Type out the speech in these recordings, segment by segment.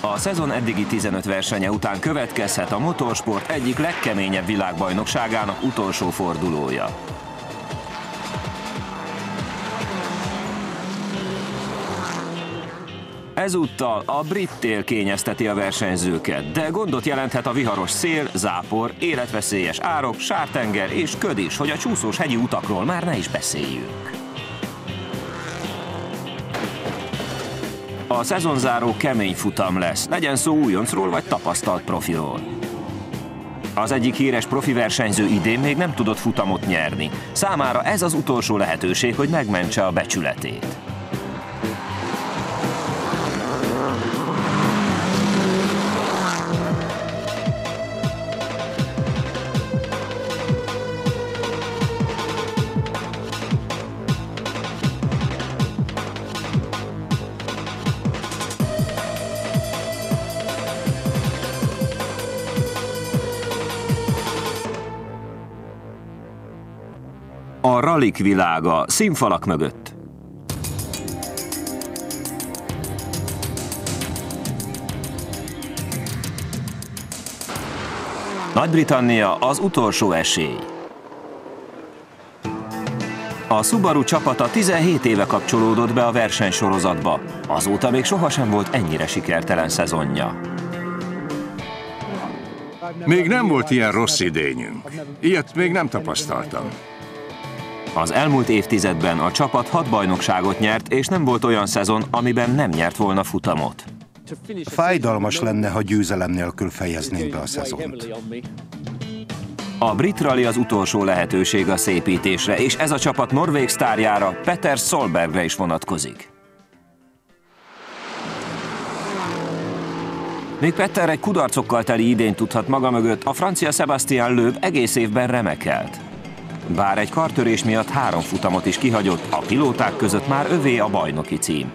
A szezon eddigi 15 versenye után következhet a motorsport egyik legkeményebb világbajnokságának utolsó fordulója. Ezúttal a brit tél kényezteti a versenyzőket, de gondot jelenthet a viharos szél, zápor, életveszélyes árok, sártenger és köd is, hogy a csúszós hegyi utakról már ne is beszéljünk. A szezonzáró kemény futam lesz, legyen szó újoncról vagy tapasztalt profiról. Az egyik híres profi versenyző idén még nem tudott futamot nyerni. Számára ez az utolsó lehetőség, hogy megmentse a becsületét. A ralik világa színfalak mögött. Nagy-Britannia az utolsó esély. A Subaru csapata 17 éve kapcsolódott be a versenysorozatba. Azóta még sohasem volt ennyire sikertelen szezonja. Még nem volt ilyen rossz idényünk. Ilyet még nem tapasztaltam. Az elmúlt évtizedben a csapat 6 bajnokságot nyert, és nem volt olyan szezon, amiben nem nyert volna futamot. Fájdalmas lenne, ha győzelem nélkül fejeznénk be a szezont. A Britrali az utolsó lehetőség a szépítésre, és ez a csapat norvég sztárjára, Petter Solbergre is vonatkozik. Még Petter egy kudarcokkal teli idényt tudhat maga mögött, a francia Sébastien Loeb egész évben remekelt. Bár egy kartörés miatt 3 futamot is kihagyott, a pilóták között már övé a bajnoki cím.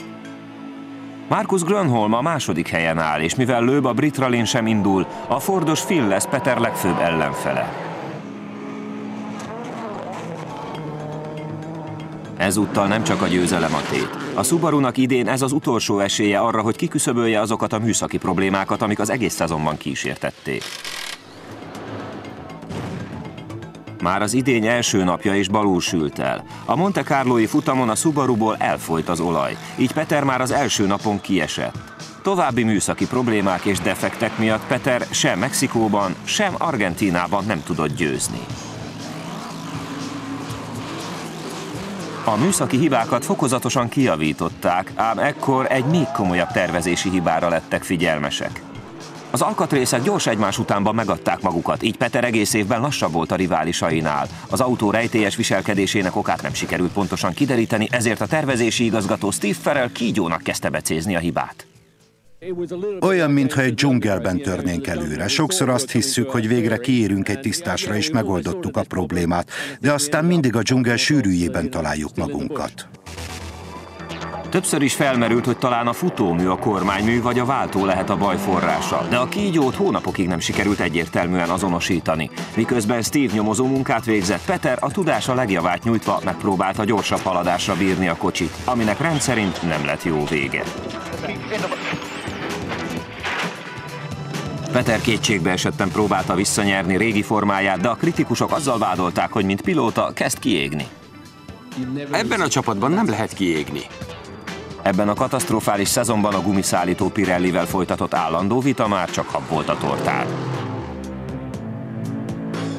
Marcus Grönholm a második helyen áll, és mivel Loeb a Britralin sem indul, a Fordos Phil lesz Petter legfőbb ellenfele. Ezúttal nem csak a győzelem a tét. A Subarunak idén ez az utolsó esélye arra, hogy kiküszöbölje azokat a műszaki problémákat, amik az egész szezonban kísértették. Már az idény első napja is balul sült el. A Monte Carlói futamon a Subaruból elfolyt az olaj, így Petter már az első napon kiesett. További műszaki problémák és defektek miatt Petter sem Mexikóban, sem Argentínában nem tudott győzni. A műszaki hibákat fokozatosan kijavították, ám ekkor egy még komolyabb tervezési hibára lettek figyelmesek. Az alkatrészek gyors egymás utánban megadták magukat, így Petter egész évben lassabb volt a riválisainál. Az autó rejtélyes viselkedésének okát nem sikerült pontosan kideríteni, ezért a tervezési igazgató Steve Farrell kígyónak kezdte becézni a hibát. Olyan, mintha egy dzsungelben törnénk előre. Sokszor azt hisszük, hogy végre kiérünk egy tisztásra és megoldottuk a problémát, de aztán mindig a dzsungel sűrűjében találjuk magunkat. Többször is felmerült, hogy talán a futómű, a kormánymű vagy a váltó lehet a baj forrása, de a kígyót hónapokig nem sikerült egyértelműen azonosítani. Miközben Steve nyomozó munkát végzett, Petter a tudása legjavát nyújtva megpróbálta gyorsabb haladásra bírni a kocsit, aminek rendszerint nem lett jó vége. Petter kétségbeesetten próbálta visszanyerni régi formáját, de a kritikusok azzal vádolták, hogy mint pilóta kezd kiégni. Ebben a csapatban nem lehet kiégni. Ebben a katasztrofális szezonban a gumiszállító Pirellivel folytatott állandó vita már csak hab volt a tortán.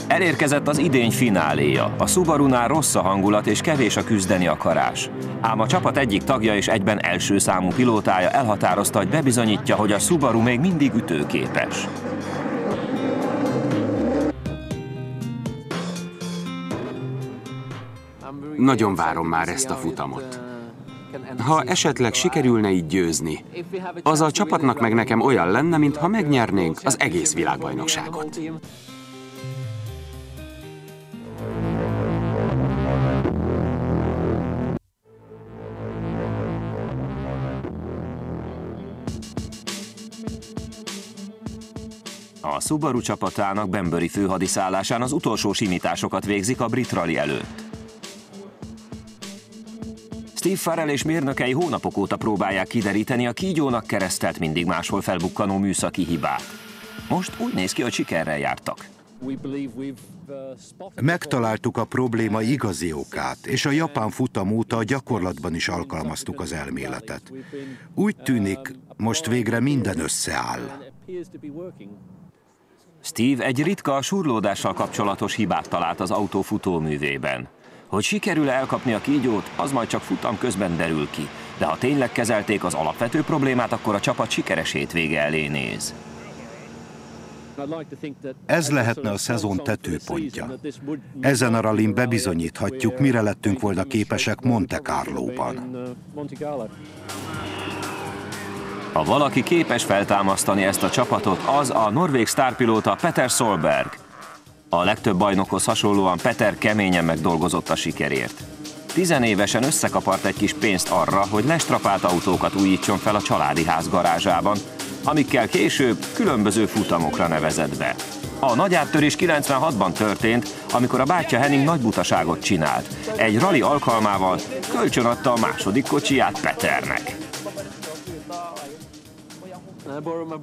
Elérkezett az idény fináléja. A Subarunál rossz a hangulat és kevés a küzdeni akarás. Ám a csapat egyik tagja és egyben első számú pilótája elhatározta, hogy bebizonyítja, hogy a Subaru még mindig ütőképes. Nagyon várom már ezt a futamot. Ha esetleg sikerülne így győzni, az a csapatnak meg nekem olyan lenne, mintha megnyernénk az egész világbajnokságot. A Subaru csapatának Bambori főhadiszállásán az utolsó simításokat végzik a Britrali előtt. Steve Farrell és mérnökei hónapok óta próbálják kideríteni a kígyónak keresztelt mindig máshol felbukkanó műszaki hibát. Most úgy néz ki, hogy sikerrel jártak. Megtaláltuk a probléma igazi okát, és a japán futam óta a gyakorlatban is alkalmaztuk az elméletet. Úgy tűnik, most végre minden összeáll. Steve egy ritka a súrlódással kapcsolatos hibát talált az autó futóművében. Hogy sikerül-e elkapni a kígyót, az majd csak futam közben derül ki, de ha tényleg kezelték az alapvető problémát, akkor a csapat sikeres hétvége elé néz. Ez lehetne a szezon tetőpontja. Ezen a rallin bebizonyíthatjuk, mire lettünk volna képesek Monte Carlóban. Ha valaki képes feltámasztani ezt a csapatot, az a norvég sztárpilóta Petter Solberg. A legtöbb bajnokhoz hasonlóan Petter keményen megdolgozott a sikerért. 10 évesen összekapart egy kis pénzt arra, hogy lestrapált autókat újítson fel a családi ház garázsában, amikkel később különböző futamokra nevezett be. A nagy áttörés 96-ban történt, amikor a bátyja Henning nagy butaságot csinált. Egy rali alkalmával kölcsönadta a második kocsiját Petternek.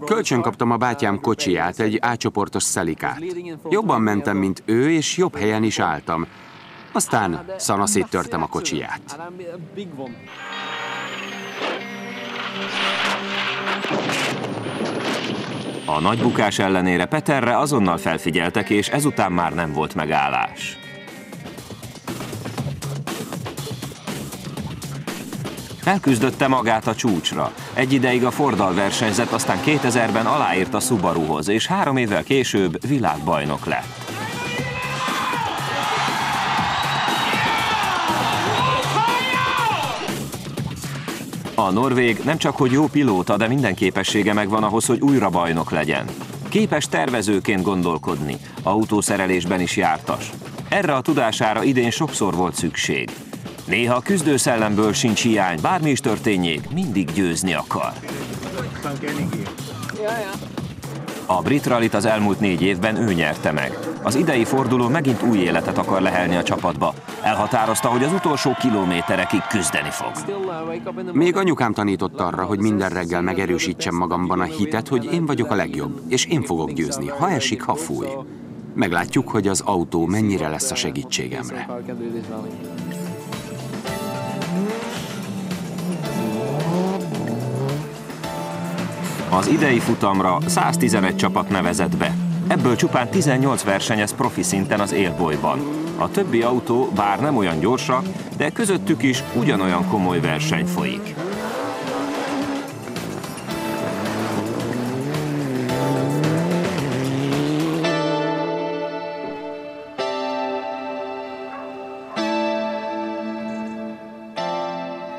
Kölcsön kaptam a bátyám kocsiját, egy A-csoportos szelikát. Jobban mentem, mint ő, és jobb helyen is álltam. Aztán szanaszét törtem a kocsiját. A nagy bukás ellenére Petterre azonnal felfigyeltek, és ezután már nem volt megállás. Elküzdötte magát a csúcsra. Egy ideig a Forddal versenyzett, aztán 2000-ben aláírt a Subaruhoz, és 3 évvel később világbajnok lett. A norvég nem csak hogy jó pilóta, de minden képessége megvan ahhoz, hogy újra bajnok legyen. Képes tervezőként gondolkodni, autószerelésben is jártas. Erre a tudására idén sokszor volt szükség. Néha a küzdőszellemből sincs hiány, bármi is történjék, mindig győzni akar. A Britralit az elmúlt 4 évben ő nyerte meg. Az idei forduló megint új életet akar lehelni a csapatba. Elhatározta, hogy az utolsó kilométerekig küzdeni fog. Még anyukám tanított arra, hogy minden reggel megerősítsem magamban a hitet, hogy én vagyok a legjobb, és én fogok győzni, ha esik, ha fúj. Meglátjuk, hogy az autó mennyire lesz a segítségemre. Az idei futamra 111 csapat nevezett be. Ebből csupán 18 versenyez profi szinten az élbolyban. A többi autó bár nem olyan gyorsa, de közöttük is ugyanolyan komoly verseny folyik.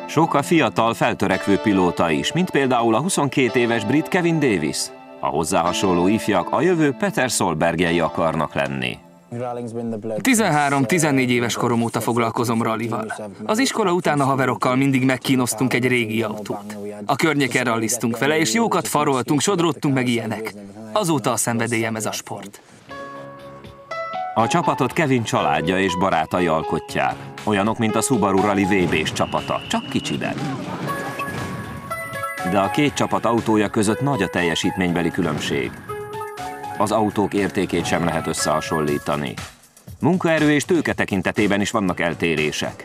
Sok a fiatal, feltörekvő pilóta is, mint például a 22 éves brit Kevin Davies. A hozzá hasonló ifjak a jövő Petter Solbergjei akarnak lenni. 13-14 éves korom óta foglalkozom rallival. Az iskola után a haverokkal mindig megkínoztunk egy régi autót. A környéken ralliztunk vele, és jókat faroltunk, sodródtunk meg ilyenek. Azóta a szenvedélyem ez a sport. A csapatot Kevin családja és barátai alkotják. Olyanok, mint a Subaru Rally VB-s csapata, csak kicsiben. De a két csapat autója között nagy a teljesítménybeli különbség. Az autók értékét sem lehet összehasonlítani. Munkaerő és tőke tekintetében is vannak eltérések.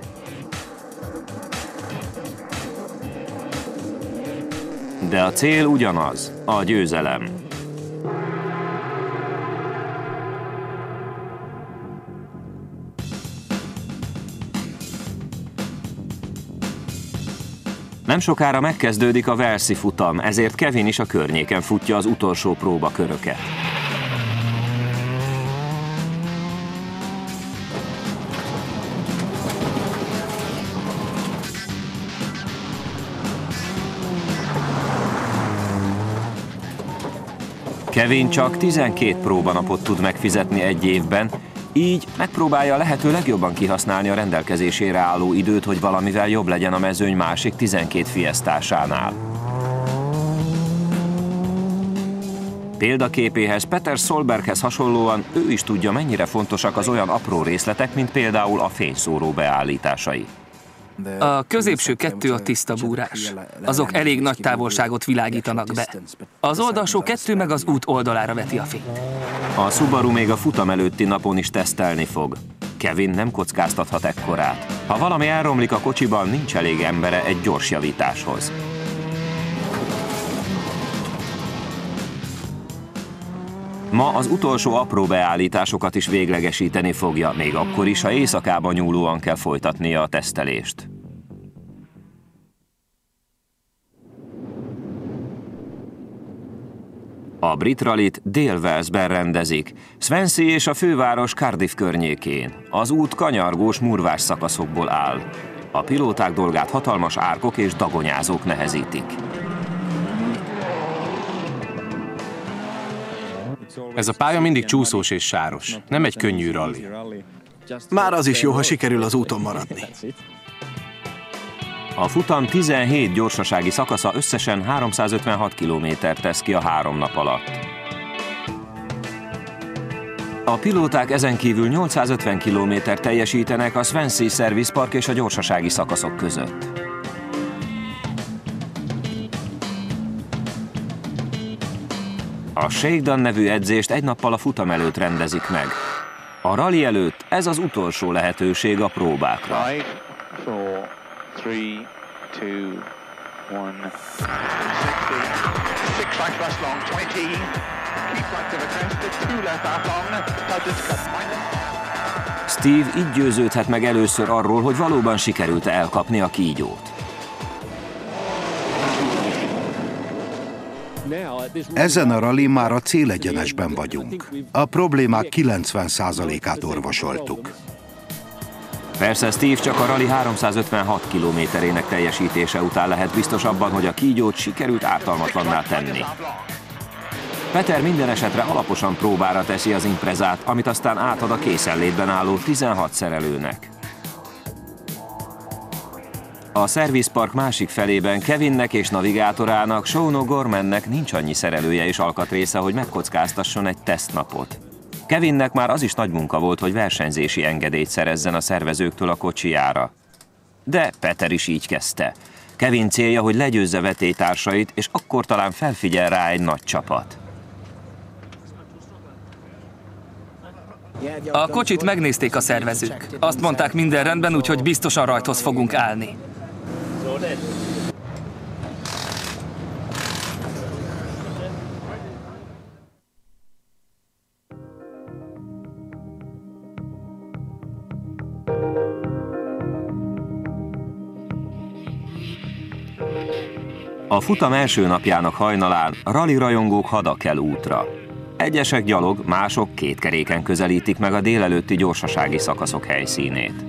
De a cél ugyanaz, a győzelem. Nem sokára megkezdődik a Welsi futam, ezért Kevin is a környéken futja az utolsó próbaköröket. Kevin csak 12 próbanapot tud megfizetni egy évben, így megpróbálja lehető legjobban kihasználni a rendelkezésére álló időt, hogy valamivel jobb legyen a mezőny másik 12 fiesztásánál. Példaképéhez Petter Solberghez hasonlóan ő is tudja, mennyire fontosak az olyan apró részletek, mint például a fényszóró beállításai. A középső kettő a tiszta búrás. Azok elég nagy távolságot világítanak be. Az oldalsó kettő meg az út oldalára veti a fényt. A Subaru még a futam előtti napon is tesztelni fog. Kevin nem kockáztathat ekkorát. Ha valami elromlik a kocsiban, nincs elég embere egy gyors javításhoz. Ma az utolsó apró beállításokat is véglegesíteni fogja, még akkor is, ha éjszakába nyúlóan kell folytatnia a tesztelést. A Britralit Dél-Walesben rendezik, Swansea és a főváros Cardiff környékén. Az út kanyargós, murvás szakaszokból áll. A pilóták dolgát hatalmas árkok és dagonyázók nehezítik. Ez a pálya mindig csúszós és sáros, nem egy könnyű ralli. Már az is jó, ha sikerül az úton maradni. A futam 17 gyorsasági szakasza összesen 356 kilométert tesz ki a 3 nap alatt. A pilóták ezen kívül 850 kilométert teljesítenek a Svenszi szervizpark és a gyorsasági szakaszok között. A Shakedown nevű edzést egy nappal a futam előtt rendezik meg. A rali előtt ez az utolsó lehetőség a próbákra. 5, 4, 3, 2, 1. Steve így győződhet meg először arról, hogy valóban sikerült elkapni a kígyót. Ezen a rallin már a célegyenesben vagyunk. A problémák 90%-át orvosoltuk. Persze Steve csak a rali 356 kilométerének teljesítése után lehet biztos abban, hogy a kígyót sikerült ártalmatlanná tenni. Petter minden esetre alaposan próbára teszi az imprezát, amit aztán átad a készenlétben álló 16 szerelőnek. A szervizpark másik felében Kevinnek és navigátorának, Sean O'Gormannek nincs annyi szerelője és alkatrésze, hogy megkockáztasson egy tesztnapot. Kevinnek már az is nagy munka volt, hogy versenyzési engedélyt szerezzen a szervezőktől a kocsijára. De Petter is így kezdte. Kevin célja, hogy legyőzze vetélytársait, és akkor talán felfigyel rá egy nagy csapat. A kocsit megnézték a szervezők. Azt mondták, minden rendben, úgyhogy biztosan rajthoz fogunk állni. A futam első napjának hajnalán rali rajongók hada kell útra. Egyesek gyalog, mások kétkeréken közelítik meg a délelőtti gyorsasági szakaszok helyszínét.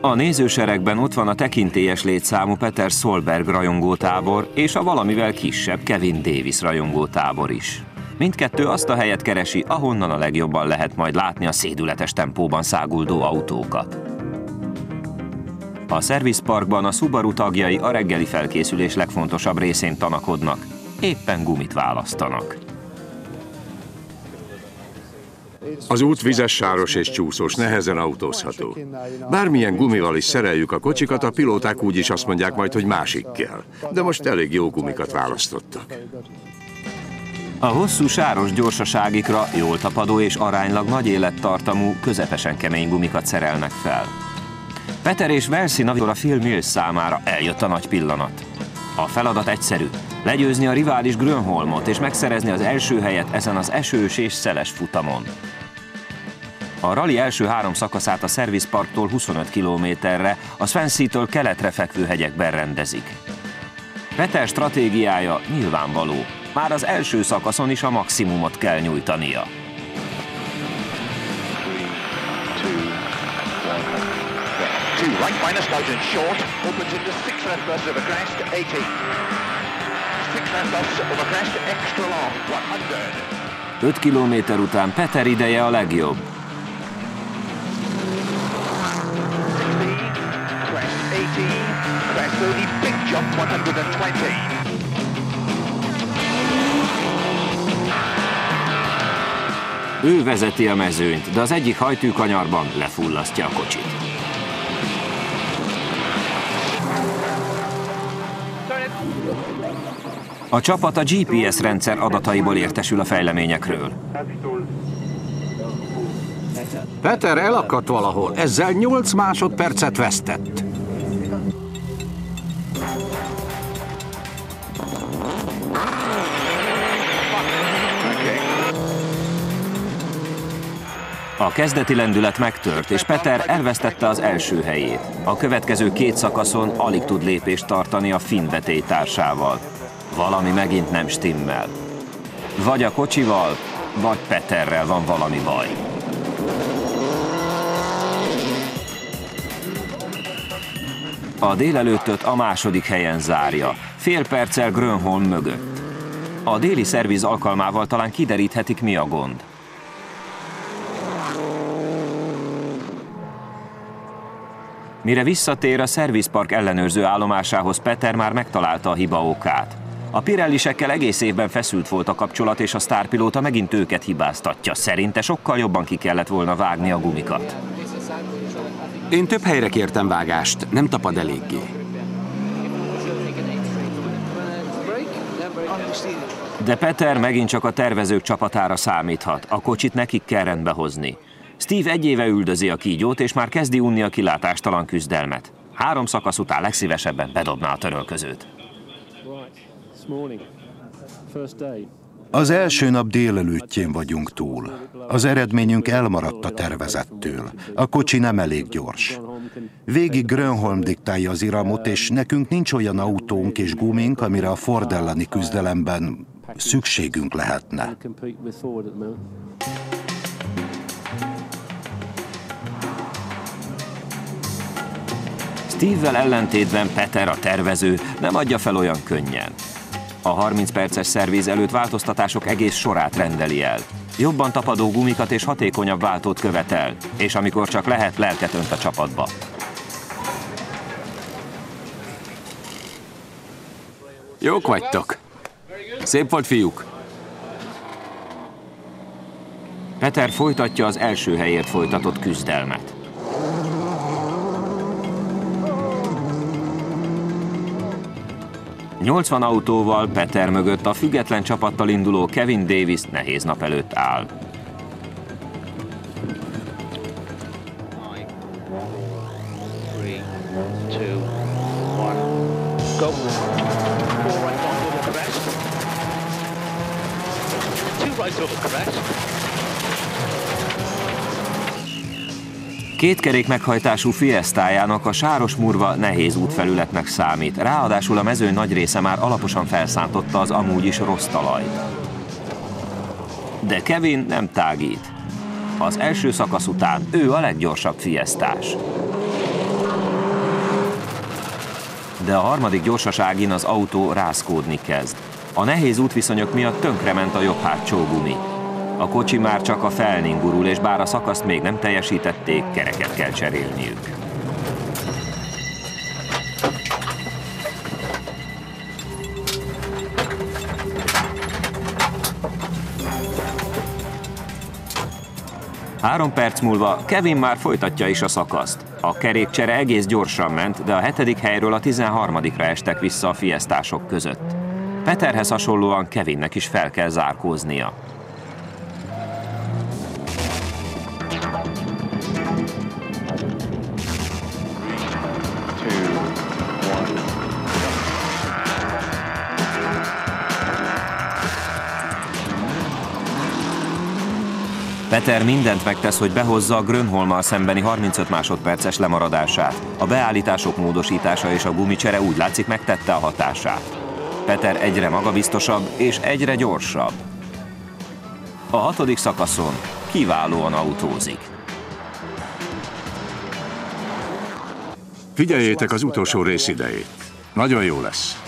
A nézőseregben ott van a tekintélyes létszámú Petter Solberg rajongótábor és a valamivel kisebb Kevin Davies rajongótábor is. Mindkettő azt a helyet keresi, ahonnan a legjobban lehet majd látni a szédületes tempóban száguldó autókat. A szervizparkban a Subaru tagjai a reggeli felkészülés legfontosabb részén tanakodnak. Éppen gumit választanak. Az út vizes, sáros és csúszós, nehezen autózható. Bármilyen gumival is szereljük a kocsikat, a pilóták úgyis azt mondják majd, hogy másik kell. De most elég jó gumikat választottak. A hosszú sáros gyorsaságikra jól tapadó és aránylag nagy élettartamú, közepesen kemény gumikat szerelnek fel. Petter és Welsi navigátora Phil Mills számára eljött a nagy pillanat. A feladat egyszerű. Legyőzni a rivális Grönholmot és megszerezni az első helyet ezen az esős és szeles futamon. A rali első 3 szakaszát a szervizparktól 25 kilométerre, a Swansea-től keletre fekvő hegyekben rendezik. Petter stratégiája nyilvánvaló. Már az első szakaszon is a maximumot kell nyújtania. Öt kilométer után Petter ideje a legjobb. Ő vezeti a mezőnyt, de az egyik hajtűkanyarban lefullasztja a kocsit. A csapat a GPS rendszer adataiból értesül a fejleményekről. Petter elakadt valahol, ezzel 8 másodpercet vesztett. A kezdeti lendület megtört, és Petter elvesztette az első helyét. A következő 2 szakaszon alig tud lépést tartani a finn vetélytársával. Valami megint nem stimmel. Vagy a kocsival, vagy Petterrel van valami baj. A délelőttöt a második helyen zárja, fél perccel Grönholm mögött. A déli szerviz alkalmával talán kideríthetik, mi a gond. Mire visszatér a szervizpark ellenőrző állomásához, Petter már megtalálta a hiba okát. A Pirellisekkel egész évben feszült volt a kapcsolat, és a sztárpilóta megint őket hibáztatja. Szerinte sokkal jobban ki kellett volna vágni a gumikat. Én több helyre kértem vágást, nem tapad eléggé. De Petter megint csak a tervezők csapatára számíthat, a kocsit nekik kell rendbe hozni. Steve egy éve üldözi a kígyót, és már kezdi unni a kilátástalan küzdelmet. 3 szakasz után legszívesebben bedobná a törölközőt. Az első nap délelőttjén vagyunk túl. Az eredményünk elmaradt a tervezettől. A kocsi nem elég gyors. Végig Grönholm diktálja az iramot, és nekünk nincs olyan autónk és gumink, amire a Ford elleni küzdelemben szükségünk lehetne. Steve-vel ellentétben Petter, a tervező, nem adja fel olyan könnyen. A 30 perces szerviz előtt változtatások egész sorát rendeli el. Jobban tapadó gumikat és hatékonyabb váltót követel, és amikor csak lehet, lelket önt a csapatba. Jók vagytok! Szép volt, fiúk! Petter folytatja az első helyért folytatott küzdelmet. A 80 autóval Petter mögött a független csapattal induló Kevin Davies nehéz nap előtt áll. Kétkerék meghajtású Fiestájának a sáros murva nehéz útfelületnek számít, ráadásul a mezőny nagy része már alaposan felszántotta az amúgy is rossz talajt. De Kevin nem tágít. Az első szakasz után ő a leggyorsabb Fiestás. De a harmadik gyorsaságin az autó rázkódni kezd. A nehéz útviszonyok miatt tönkrement a jobb hátsó gumi. A kocsi már csak a felnin gurul, és bár a szakaszt még nem teljesítették, kereket kell cserélniük. Három perc múlva Kevin már folytatja is a szakaszt. A kerékcsere egész gyorsan ment, de a 7. helyről a 13-ra estek vissza a Fiestások között. Petterhez hasonlóan Kevinnek is fel kell zárkóznia. Petter mindent megtesz, hogy behozza a Grönholmmal szembeni 35 másodperces lemaradását. A beállítások módosítása és a gumicsere úgy látszik megtette a hatását. Petter egyre magabiztosabb és egyre gyorsabb. A 6. szakaszon kiválóan autózik. Figyeljétek az utolsó rész idejét. Nagyon jó lesz.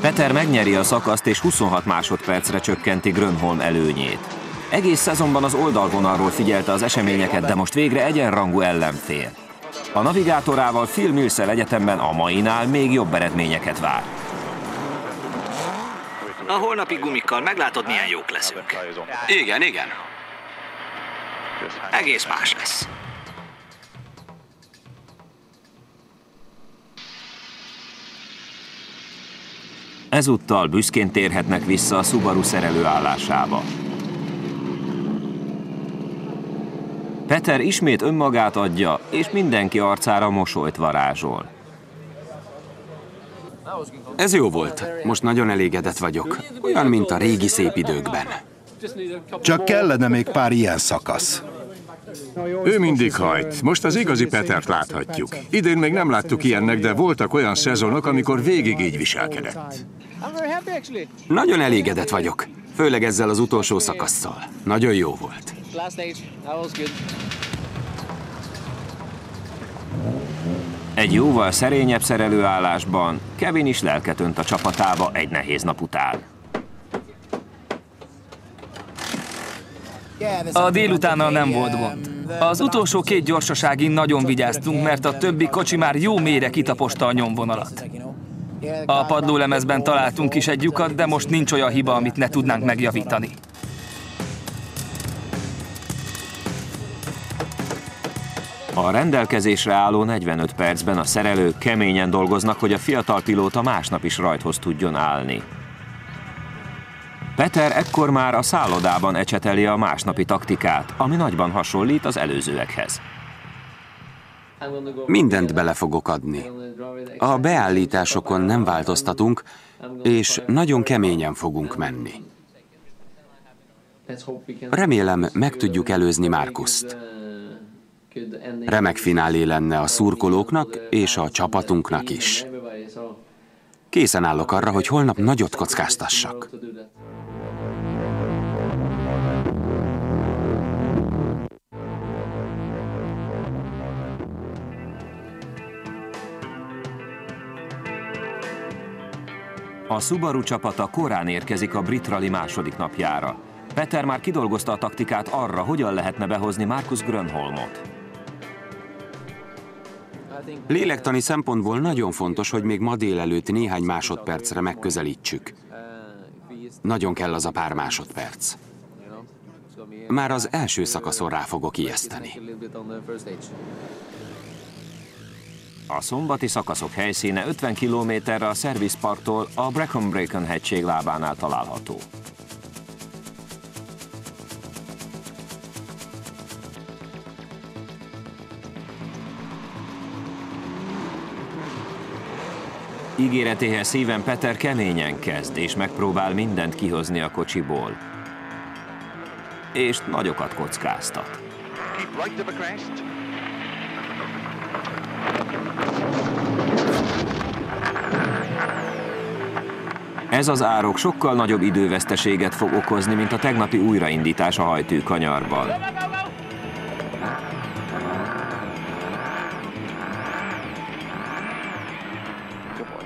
Petter megnyeri a szakaszt, és 26 másodpercre csökkenti Grönholm előnyét. Egész szezonban az oldalvonalról figyelte az eseményeket, de most végre egyenrangú ellenfél. A navigátorával, Phil Mills-el egyetemben a mainál még jobb eredményeket vár. A holnapi gumikkal meglátod, milyen jók leszünk. Igen, igen. Egész más lesz. Ezúttal büszkén térhetnek vissza a Subaru szerelőállásába. Petter ismét önmagát adja, és mindenki arcára mosolyt varázsol. Ez jó volt. Most nagyon elégedett vagyok. Olyan, mint a régi szép időkben. Csak kellene még pár ilyen szakasz. Ő mindig hajt. Most az igazi Pettert láthatjuk. Idén még nem láttuk ilyennek, de voltak olyan szezonok, amikor végig így viselkedett. Nagyon elégedett vagyok. Főleg ezzel az utolsó szakasszal. Nagyon jó volt. Egy jóval szerényebb szerelőállásban Kevin is lelket önt a csapatába egy nehéz nap után. A délutánnal nem volt gond. Az utolsó két gyorsaságin nagyon vigyáztunk, mert a többi kocsi már jó mélyre kitaposta a nyomvonalat. A padlólemezben találtunk is egy lyukat, de most nincs olyan hiba, amit ne tudnánk megjavítani. A rendelkezésre álló 45 percben a szerelők keményen dolgoznak, hogy a fiatal pilóta másnap is rajthoz tudjon állni. Petter ekkor már a szállodában ecseteli a másnapi taktikát, ami nagyban hasonlít az előzőekhez. Mindent bele fogok adni. A beállításokon nem változtatunk, és nagyon keményen fogunk menni. Remélem, meg tudjuk előzni Marcust. Remek finálé lenne a szurkolóknak és a csapatunknak is. Készen állok arra, hogy holnap nagyot kockáztassak. A Subaru csapata korán érkezik a Britrali második napjára. Petter már kidolgozta a taktikát arra, hogyan lehetne behozni Marcus Grönholmot. Lélektani szempontból nagyon fontos, hogy még ma délelőtt néhány másodpercre megközelítsük. Nagyon kell az a pár másodperc. Már az első szakaszon rá fogok ijeszteni. A szombati szakaszok helyszíne 50 kilométerre a Service Parktól a Brecon hegység lábánál található. Ígéretéhez szíven Petter keményen kezd, és megpróbál mindent kihozni a kocsiból. És nagyokat kockáztat. Ez az árok sokkal nagyobb időveszteséget fog okozni, mint a tegnapi újraindítás a hajtőkanyarban.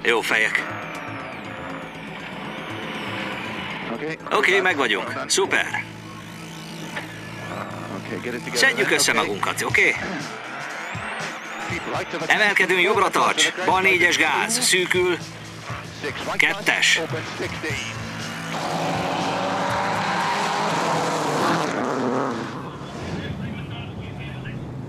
Jó fejek. Oké, meg vagyunk. Szuper. Szedjük össze magunkat, oké? Emelkedünk, jobbra tarts. Bal négyes gáz, szűkül. Kettes.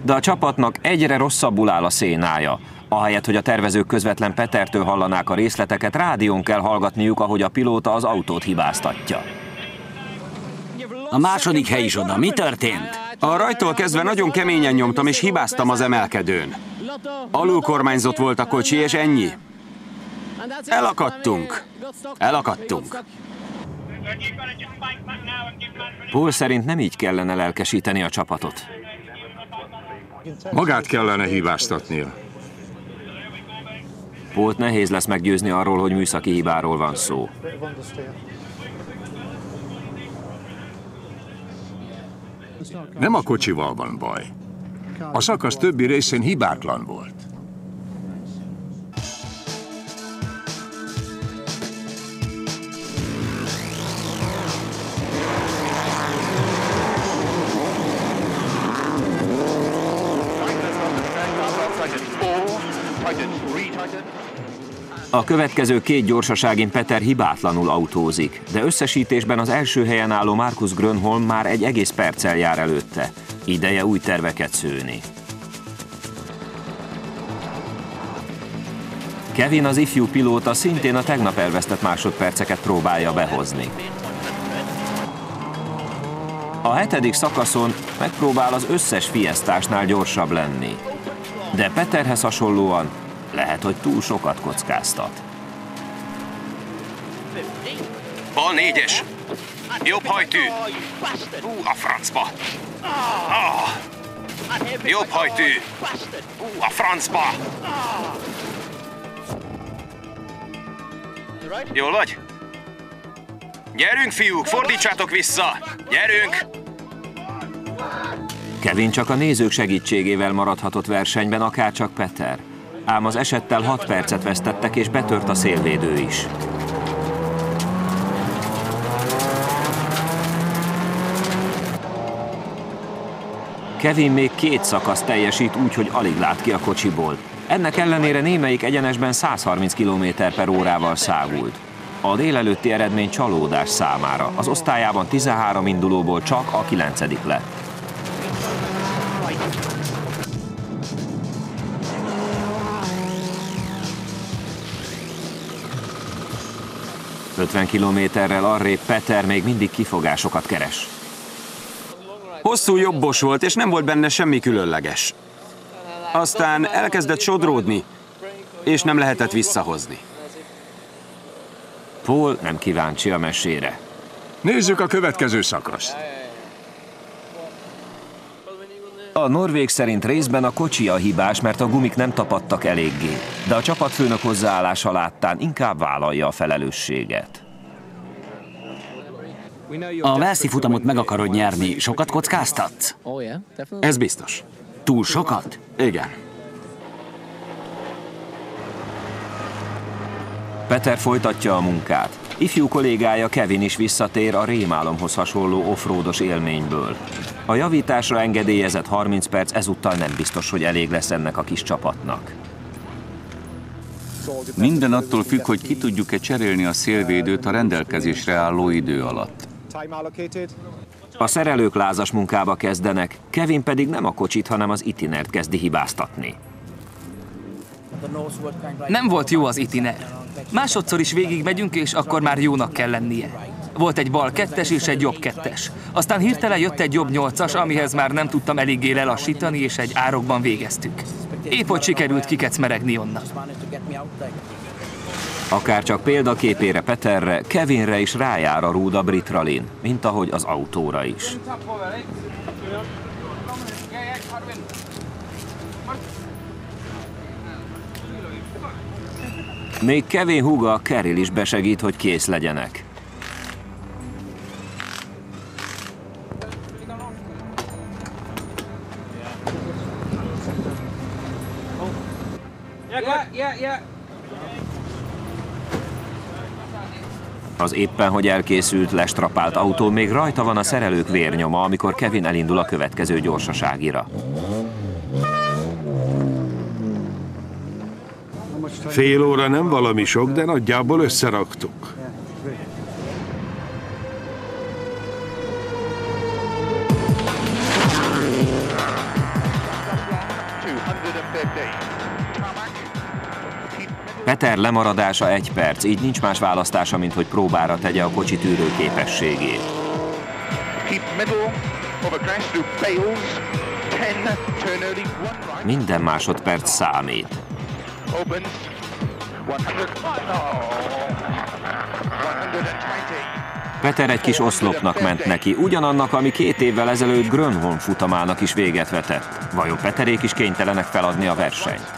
De a csapatnak egyre rosszabbul áll a szénája. Ahelyett, hogy a tervezők közvetlen Pettertől hallanák a részleteket, rádión kell hallgatniuk, ahogy a pilóta az autót hibáztatja. A második hely is oda. Mi történt? A rajtól kezdve nagyon keményen nyomtam, és hibáztam az emelkedőn. Alulkormányzott volt a kocsi, és ennyi. Elakadtunk. Elakadtunk. Paul szerint nem így kellene lelkesíteni a csapatot. Magát kellene hibáztatnia. Volt nehéz lesz meggyőzni arról, hogy műszaki hibáról van szó. Nem a kocsival van baj. A szakasz többi részén hibátlan volt. A következő két gyorsaságin Petter hibátlanul autózik, de összesítésben az első helyen álló Marcus Grönholm már egy egész perccel jár előtte. Ideje új terveket szőni. Kevin, az ifjú pilóta, szintén a tegnap elvesztett másodperceket próbálja behozni. A hetedik szakaszon megpróbál az összes fiesztásnál gyorsabb lenni. De Petterhez hasonlóan lehet, hogy túl sokat kockáztat. Bal négyes! Jobb hajtű! A francba! Jobb hajtű! A francba! Jól vagy? Gyerünk, fiúk, fordítsátok vissza! Gyerünk! Kevin csak a nézők segítségével maradhatott versenyben, akárcsak Petter. Ám az esettel 6 percet vesztettek, és betört a szélvédő is. Kevin még 2 szakasz teljesít úgy, hogy alig lát ki a kocsiból. Ennek ellenére némelyik egyenesben 130 km/h-val szágult. A délelőtti eredmény csalódás számára. Az osztályában 13 indulóból csak a 9. lett. km/h arrébb Petter még mindig kifogásokat keres. Hosszú jobbos volt, és nem volt benne semmi különleges. Aztán elkezdett sodródni, és nem lehetett visszahozni. Paul nem kíváncsi a mesére. Nézzük a következő szakaszt. A norvég szerint részben a kocsi a hibás, mert a gumik nem tapadtak eléggé, de a csapatfőnök hozzáállása láttán inkább vállalja a felelősséget. A Welsi futamot meg akarod nyerni, sokat kockáztatsz? Ez biztos. Túl sokat? Igen. Petter folytatja a munkát. Ifjú kollégája Kevin is visszatér a rémálomhoz hasonló offroados élményből. A javításra engedélyezett 30 perc ezúttal nem biztos, hogy elég lesz ennek a kis csapatnak. Minden attól függ, hogy ki tudjuk-e cserélni a szélvédőt a rendelkezésre álló idő alatt. A szerelők lázas munkába kezdenek, Kevin pedig nem a kocsit, hanem az itinert kezdi hibáztatni. Nem volt jó az itiner. Másodszor is végigmegyünk, és akkor már jónak kell lennie. Volt egy bal 2-es és egy jobb 2-es. Aztán hirtelen jött egy jobb 8-as, amihez már nem tudtam eléggé lelassítani, és egy árokban végeztük. Épp hogy sikerült kikecmeregni onnan. Akárcsak példaképére Petterre, Kevinre is rájár a rúd a Britralin, mint ahogy az autóra is. Még Kevin húga, a Keryl is besegít, hogy kész legyenek. Az éppen hogy elkészült, lestrapált autó még rajta van a szerelők vérnyoma, amikor Kevin elindul a következő gyorsaságira. Fél óra nem valami sok, de nagyjából összeraktuk. Petter lemaradása 1 perc, így nincs más választása, mint hogy próbára tegye a kocsi tűrő képességét. Minden másodperc számít. Petter egy kis oszlopnak ment neki, ugyanannak, ami 2 évvel ezelőtt Grönholm futamának is véget vetett. Vajon Petterék is kénytelenek feladni a versenyt?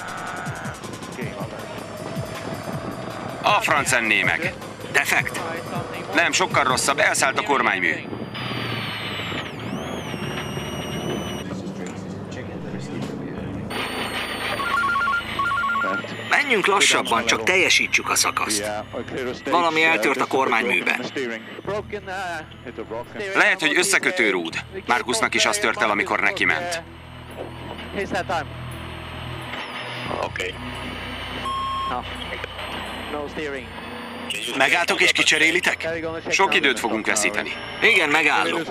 A francen némek! Defekt! Nem, sokkal rosszabb, elszállt a kormánymű. Menjünk lassabban, csak teljesítsük a szakaszt. Valami eltört a kormányműben. Lehet, hogy összekötő rúd. Marcusnak is azt tört el, amikor neki ment. Megálltok és kicserélitek? Sok időt fogunk veszíteni. Igen, megállunk.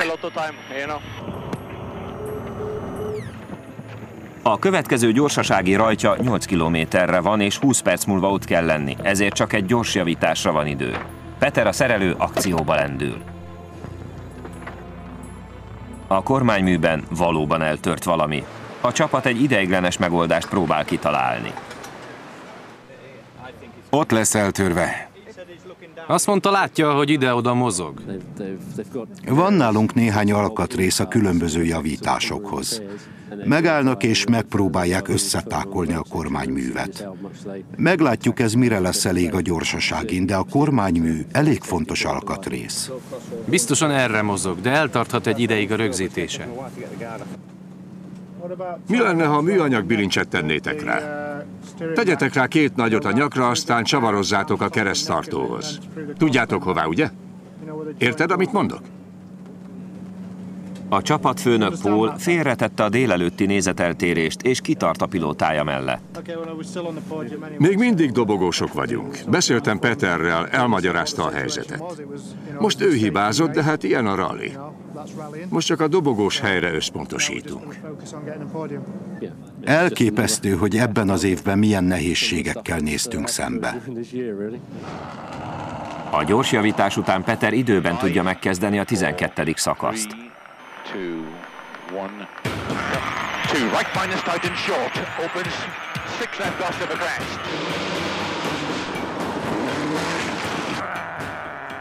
A következő gyorsasági rajtja 8 kilométerre van, és 20 perc múlva ott kell lenni, ezért csak egy gyors javításra van idő. Petter a szerelő akcióba lendül. A kormányműben valóban eltört valami. A csapat egy ideiglenes megoldást próbál kitalálni. Ott lesz eltörve. Azt mondta, látja, hogy ide-oda mozog. Van nálunk néhány alkatrész a különböző javításokhoz. Megállnak és megpróbálják összetákolni a kormányművet. Meglátjuk, ez mire lesz elég a gyorsaságin, de a kormánymű elég fontos alkatrész. Biztosan erre mozog, de eltarthat egy ideig a rögzítése. Mi lenne, ha műanyag bilincset tennétek rá? Tegyetek rá 2 nagyot a nyakra, aztán csavarozzátok a kereszttartóhoz. Tudjátok hová, ugye? Érted, amit mondok? A csapatfőnök Paul félretette a délelőtti nézeteltérést, és kitart a pilótája mellett. Még mindig dobogósok vagyunk. Beszéltem Petterrel, elmagyarázta a helyzetet. Most ő hibázott, de hát ilyen a rally. Most csak a dobogós helyre összpontosítunk. Elképesztő, hogy ebben az évben milyen nehézségekkel néztünk szembe. A gyors javítás után Petter időben tudja megkezdeni a 12. szakaszt.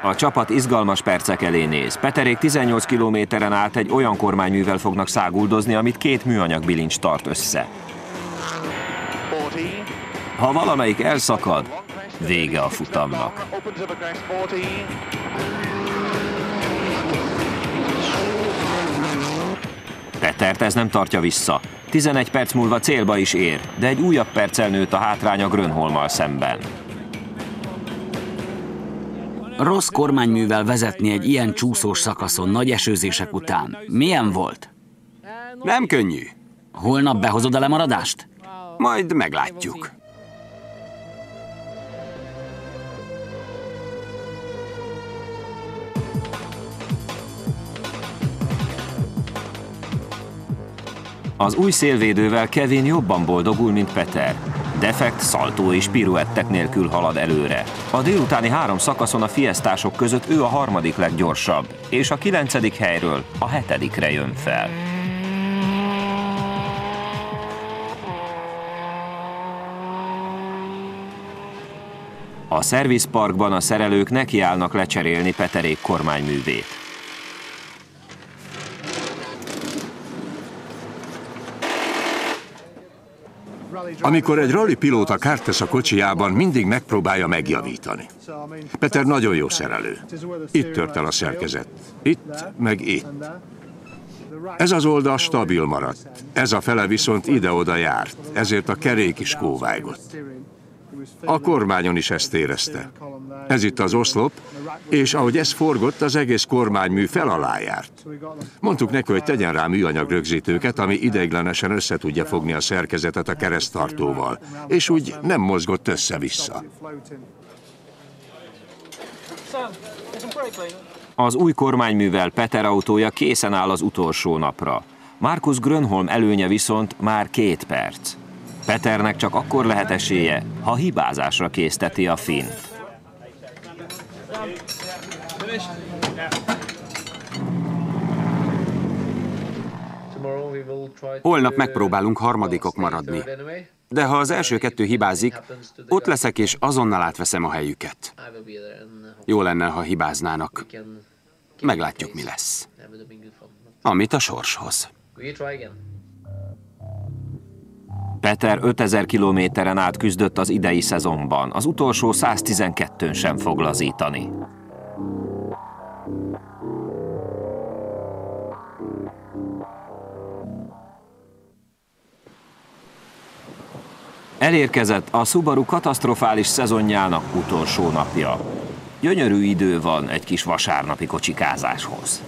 A csapat izgalmas percek elé néz. Petterék 18 kilométeren át egy olyan kormányművel fognak száguldozni, amit 2 műanyag bilincs tart össze. Ha valamelyik elszakad, vége a futamnak. Pettert ez nem tartja vissza. 11 perc múlva célba is ér, de egy újabb perccel nőtt a hátrány a Grönholmmal szemben. Rossz kormányművel vezetni egy ilyen csúszós szakaszon nagy esőzések után. Milyen volt? Nem könnyű. Holnap behozod a lemaradást? Majd meglátjuk. Az új szélvédővel Kevin jobban boldogul, mint Petter. Defekt, szaltó és piruettek nélkül halad előre. A délutáni 3 szakaszon a fiesztások között ő a 3. leggyorsabb, és a 9. helyről a 7. jön fel. A Service Parkban a szerelők nekiállnak lecserélni Petterék kormányművét. Amikor egy rally pilóta kárt tesz a kocsijában, mindig megpróbálja megjavítani. Petter nagyon jó szerelő. Itt tört el a szerkezet. Itt, meg itt. Ez az oldal stabil maradt. Ez a fele viszont ide-oda járt. Ezért a kerék is kóvágott. A kormányon is ezt érezte. Ez itt az oszlop, és ahogy ez forgott, az egész kormánymű fel alá járt. Mondtuk neki, hogy tegyen rá műanyag rögzítőket, ami ideiglenesen össze tudja fogni a szerkezetet a kereszttartóval, és úgy nem mozgott össze-vissza. Az új kormányművel Petter autója készen áll az utolsó napra. Marcus Grönholm előnye viszont már 2 perc. Petternek csak akkor lehet esélye, ha hibázásra készteti a fint. Holnap megpróbálunk harmadikok maradni. De ha az első 2 hibázik, ott leszek és azonnal átveszem a helyüket. Jó lenne, ha hibáznának. Meglátjuk, mi lesz. Amit a sors hoz. Petter 5000 kilométeren át küzdött az idei szezonban, az utolsó 112-n sem fog lazítani. Elérkezett a Subaru katasztrofális szezonjának utolsó napja. Gyönyörű idő van egy kis vasárnapi kocsikázáshoz.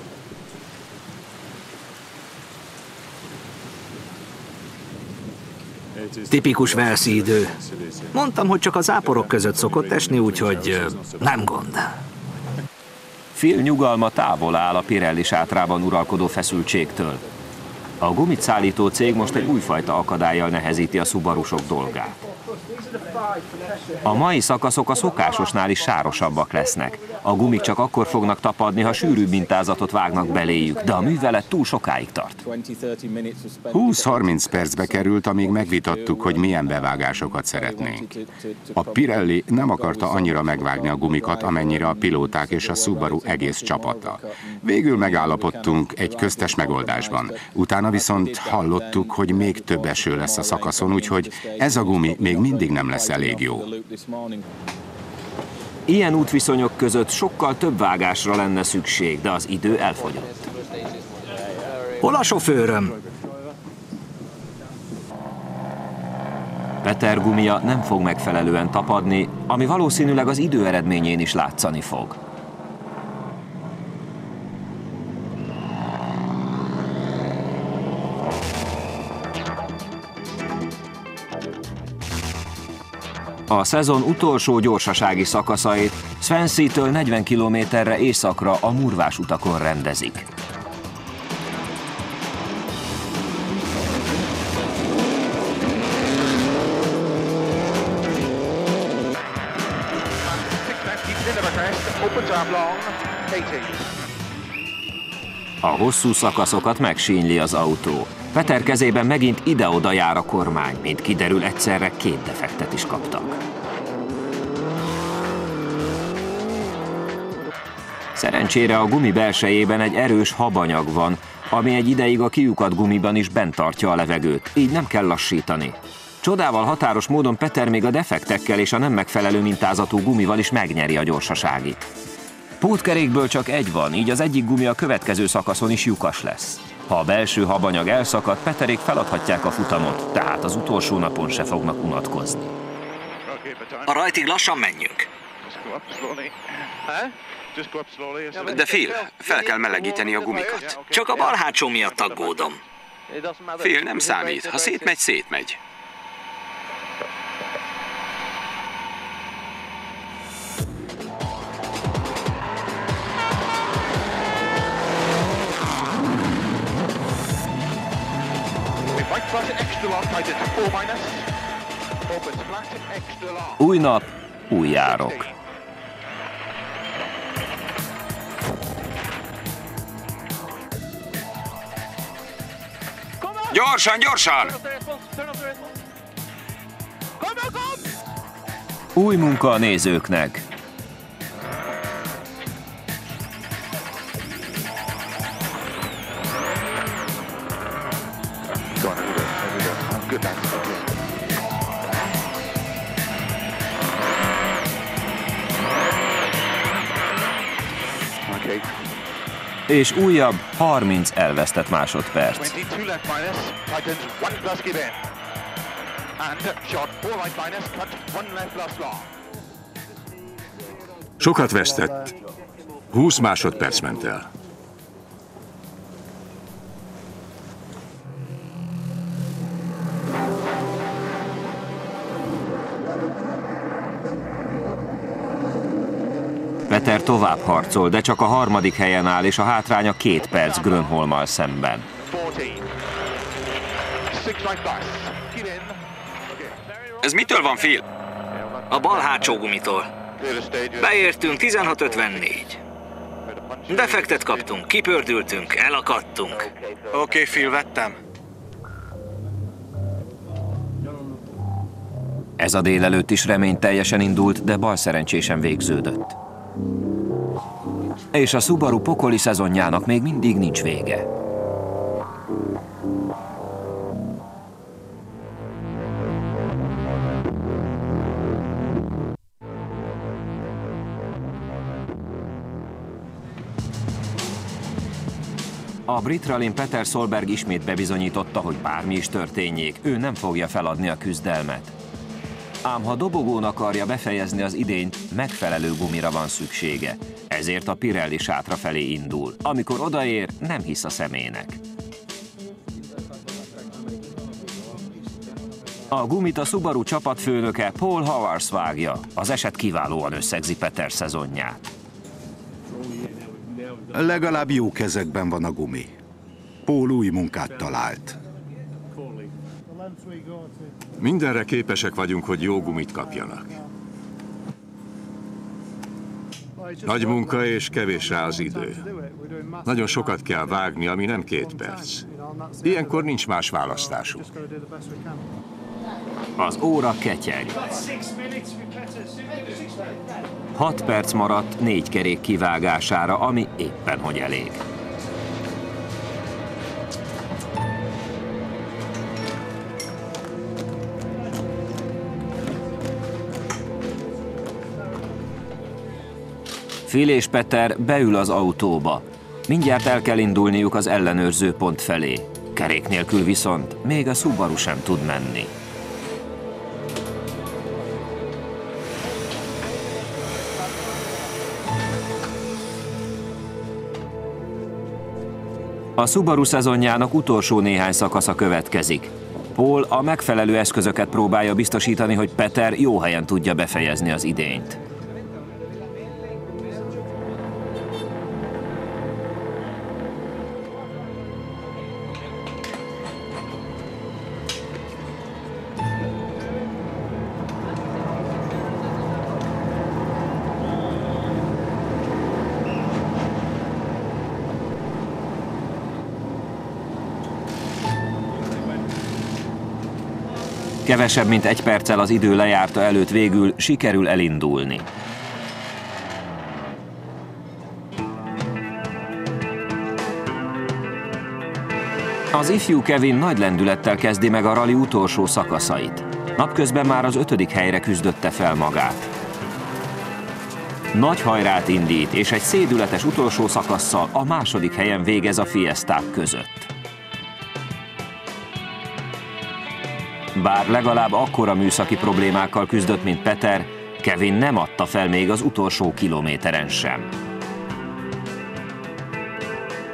Tipikus Welsi idő. Mondtam, hogy csak a záporok között szokott esni, úgyhogy nem gond. Phil nyugalma távol áll a Pirelli sátrában uralkodó feszültségtől. A gumit szállító cég most egy újfajta akadállyal nehezíti a Subarusok dolgát. A mai szakaszok a szokásosnál is sárosabbak lesznek. A gumik csak akkor fognak tapadni, ha sűrű mintázatot vágnak beléjük, de a művelet túl sokáig tart. 20-30 percbe került, amíg megvitattuk, hogy milyen bevágásokat szeretnénk. A Pirelli nem akarta annyira megvágni a gumikat, amennyire a pilóták és a Subaru egész csapata. Végül megállapodtunk egy köztes megoldásban. Utána viszont hallottuk, hogy még több eső lesz a szakaszon, úgyhogy ez a gumi még mindig nem lesz elég jó. Ilyen útviszonyok között sokkal több vágásra lenne szükség, de az idő elfogyott. Hol a sofőröm? Petter gumia nem fog megfelelően tapadni, ami valószínűleg az idő eredményén is látszani fog. A szezon utolsó gyorsasági szakaszait Svenszi-től 40 kilométerre északra a murvás utakon rendezik. A hosszú szakaszokat megsínyli az autó. Petter kezében megint ide-oda jár a kormány, mint kiderül, egyszerre két defektet is kaptak. Szerencsére a gumi belsejében egy erős habanyag van, ami egy ideig a kiukadt gumiban is bent tartja a levegőt, így nem kell lassítani. Csodával határos módon Petter még a defektekkel és a nem megfelelő mintázatú gumival is megnyeri a gyorsaságit. Pótkerékből csak egy van, így az egyik gumi a következő szakaszon is lyukas lesz. Ha a belső habanyag elszakad, Petterék feladhatják a futamot, tehát az utolsó napon se fognak unatkozni. A rajtig lassan menjünk. De Phil, fel kell melegíteni a gumikat. Csak a bal hátsó miatt aggódom. Phil, nem számít, ha szétmegy, szétmegy. Új nap, új járok. Gyorsan, gyorsan! Új munka a nézőknek. És újabb 30 elvesztett másodperc. Sokat vesztett. 20 másodperc ment el. Petter tovább harcol, de csak a harmadik helyen áll, és a hátránya 2 perc Grönholmmal szemben. Ez mitől van, Phil? A bal hátsó gumitól. Beértünk 16:54. Defektet kaptunk, kipördültünk, elakadtunk. Oké, Phil, vettem. Ez a délelőtt is reményteljesen indult, de balszerencsésen végződött. És a Subaru pokoli szezonjának még mindig nincs vége. A Britralin Petter Solberg ismét bebizonyította, hogy bármi is történjék, ő nem fogja feladni a küzdelmet. Ám ha dobogón akarja befejezni az idényt, megfelelő gumira van szüksége. Ezért a Pirelli sátra felé indul. Amikor odaér, nem hisz a szemének. A gumit a Subaru csapatfőnöke Paul Havarsz vágja. Az eset kiválóan összegzi Petter szezonját. Legalább jó kezekben van a gumi. Paul új munkát talált. Mindenre képesek vagyunk, hogy jó gumit kapjanak. Nagy munka és kevés rá az idő. Nagyon sokat kell vágni, ami nem 2 perc. Ilyenkor nincs más választásunk. Az óra ketyeg. 6 perc maradt 4 kerék kivágására, ami éppen hogy elég. Phil és Petter beül az autóba. Mindjárt el kell indulniuk az ellenőrző pont felé. Kerék nélkül viszont még a Subaru sem tud menni. A Subaru szezonjának utolsó néhány szakasza következik. Paul a megfelelő eszközöket próbálja biztosítani, hogy Petter jó helyen tudja befejezni az idényt. Kevesebb, mint 1 perccel az idő lejárta előtt végül sikerül elindulni. Az ifjú Kevin nagy lendülettel kezdi meg a rali utolsó szakaszait. Napközben már az 5. helyre küzdötte fel magát. Nagy hajrát indít, és egy szédületes utolsó szakasszal a 2. helyen végez a fieszták között. Bár legalább akkora műszaki problémákkal küzdött, mint Petter, Kevin nem adta fel még az utolsó kilométeren sem.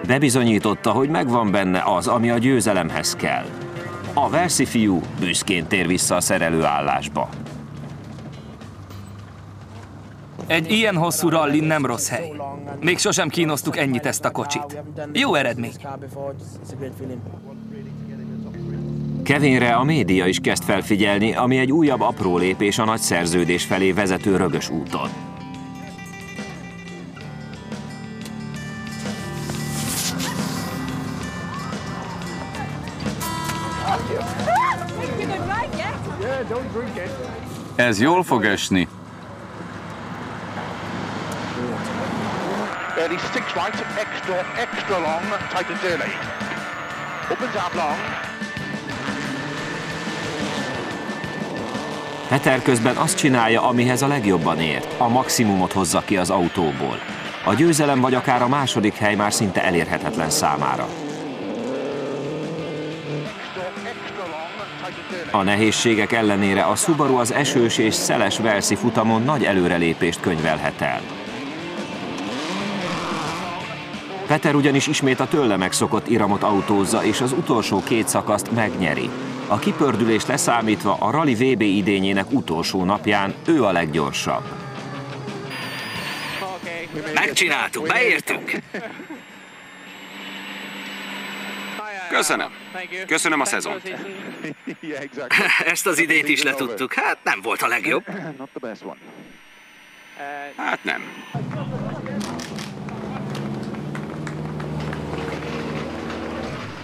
Bebizonyította, hogy megvan benne az, ami a győzelemhez kell. A Welsi fiú büszkén tér vissza a szerelőállásba. Egy ilyen hosszú rallin nem rossz hely. Még sosem kínoztuk ennyit ezt a kocsit. Jó eredmény. Kevinre a média is kezd felfigyelni, ami egy újabb apró lépés a nagy szerződés felé vezető rögös úton. Ez jól fog esni. Petter közben azt csinálja, amihez a legjobban ért, a maximumot hozza ki az autóból. A győzelem vagy akár a 2. hely már szinte elérhetetlen számára. A nehézségek ellenére a Subaru az esős és szeles Welsi futamon nagy előrelépést könyvelhet el. Petter ugyanis ismét a tőle megszokott iramot autózza, és az utolsó 2 szakaszt megnyeri. A kipördülést leszámítva a rali VB idényének utolsó napján ő a leggyorsabb. Megcsináltuk, beértünk! Köszönöm. Köszönöm a szezont. Ezt az idét is letudtuk. Hát nem volt a legjobb. Hát nem.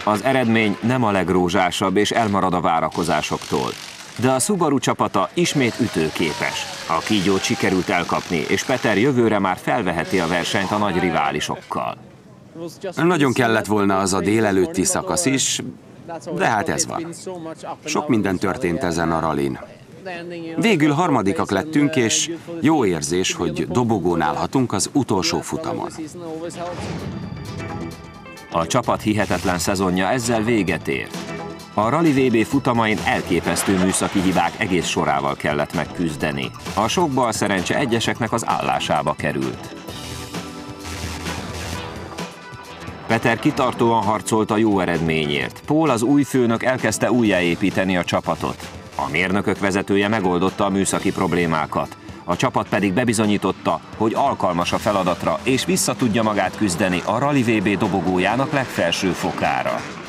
Az eredmény nem a legrózsásabb, és elmarad a várakozásoktól. De a Subaru csapata ismét ütőképes. A kígyót sikerült elkapni, és Petter jövőre már felveheti a versenyt a nagy riválisokkal. Nagyon kellett volna az a délelőtti szakasz is, de hát ez van. Sok minden történt ezen a rallin. Végül 3. lettünk, és jó érzés, hogy dobogón állhatunk az utolsó futamon. A csapat hihetetlen szezonja ezzel véget ér. A Rally VB futamain elképesztő műszaki hibák egész sorával kellett megküzdeni. A sok bal szerencse egyeseknek az állásába került. Petter kitartóan harcolt a jó eredményért. Paul az új főnök elkezdte újjáépíteni a csapatot. A mérnökök vezetője megoldotta a műszaki problémákat. A csapat pedig bebizonyította, hogy alkalmas a feladatra, és vissza tudja magát küzdeni a Rally VB dobogójának legfelső fokára.